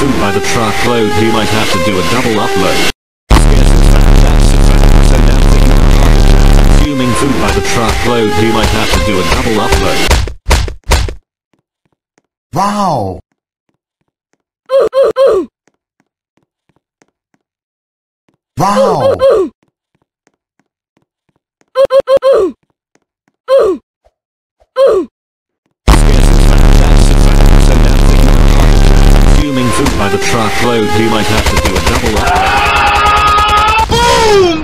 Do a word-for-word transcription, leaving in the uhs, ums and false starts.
food by the truckload, we might have to do a double upload. Consuming food by the truckload, we might have to do a double upload. Wow! Wow! Consuming food by the truckload, we might have to do a double upload. Boom!